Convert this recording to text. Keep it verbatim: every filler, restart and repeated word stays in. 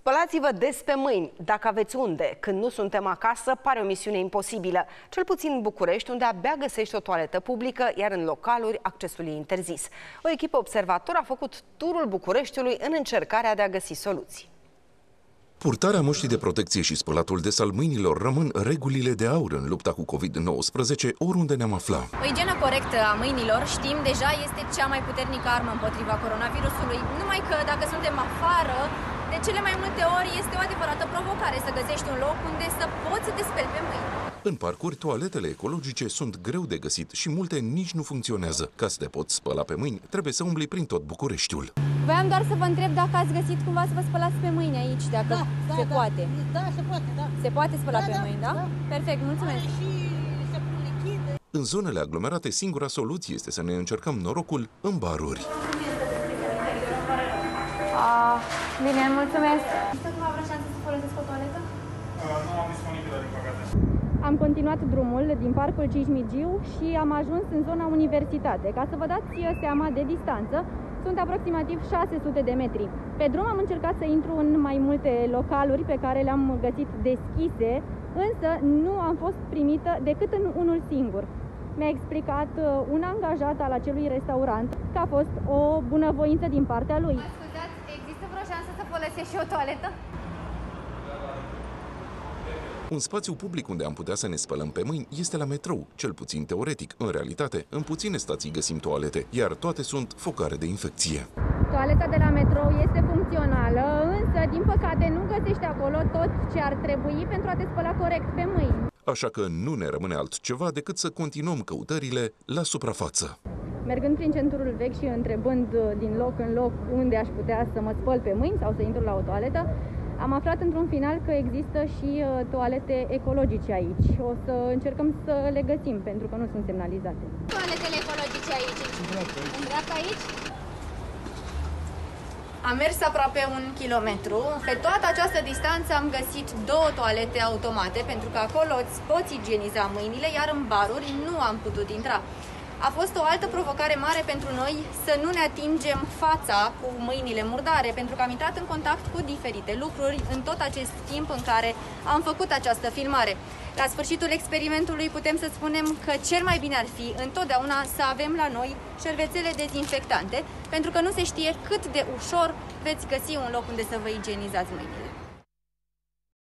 Spălați-vă des pe mâini, dacă aveți unde. Când nu suntem acasă, pare o misiune imposibilă. Cel puțin în București, unde abia găsești o toaletă publică, iar în localuri accesul e interzis. O echipă Observator a făcut turul Bucureștiului în încercarea de a găsi soluții. Purtarea măștii de protecție și spălatul des al mâinilor rămân regulile de aur în lupta cu COVID nouăsprezece oriunde ne-am afla. O igienă corectă a mâinilor, știm deja, este cea mai puternică armă împotriva coronavirusului. Numai că dacă suntem afară, de cele mai multe ori este o adevărată provocare să găsești un loc unde să poți să te speli pe mâini. În parcuri, toaletele ecologice sunt greu de găsit și multe nici nu funcționează. Ca să te poți spăla pe mâini, trebuie să umbli prin tot Bucureștiul. Voiam doar să vă întreb dacă ați găsit cumva să vă spălați pe mâini aici, dacă da, da, se da, poate. Da, se poate, da. Se poate spăla da, pe da, mâini, da? da? Perfect, mulțumesc. În zonele aglomerate, singura soluție este să ne încercăm norocul în baruri. Ah, bine, mulțumesc. Există cumva vreo șansă să folosesc o toaletă? Nu am disponibilă, din păcate. Am continuat drumul din parcul Cismigiu și am ajuns în zona Universitate. Ca să vă dați seama de distanță, sunt aproximativ șase sute de metri. Pe drum am încercat să intru în mai multe localuri pe care le-am găsit deschise, însă nu am fost primită decât în unul singur. Mi-a explicat un angajat al acelui restaurant că a fost o bunăvoință din partea lui. Șansă să folosești și o toaletă? Un spațiu public unde am putea să ne spălăm pe mâini este la metrou, cel puțin teoretic. În realitate, în puține stații găsim toalete, iar toate sunt focare de infecție. Toaleta de la metrou este funcțională, însă, din păcate, nu găsești acolo tot ce ar trebui pentru a te spăla corect pe mâini. Așa că nu ne rămâne altceva decât să continuăm căutările la suprafață. Mergând prin centrul vechi și întrebând din loc în loc unde aș putea să mă spăl pe mâini sau să intru la o toaletă, am aflat într-un final că există și toalete ecologice aici. O să încercăm să le găsim, pentru că nu sunt semnalizate. Toaletele ecologice aici. În dreapta aici. Am mers aproape un kilometru. Pe toată această distanță am găsit două toalete automate, pentru că acolo îți poți igieniza mâinile, iar în baruri nu am putut intra. A fost o altă provocare mare pentru noi să nu ne atingem fața cu mâinile murdare, pentru că am intrat în contact cu diferite lucruri în tot acest timp în care am făcut această filmare. La sfârșitul experimentului putem să spunem că cel mai bine ar fi întotdeauna să avem la noi șervețele dezinfectante, pentru că nu se știe cât de ușor veți găsi un loc unde să vă igienizați mâinile.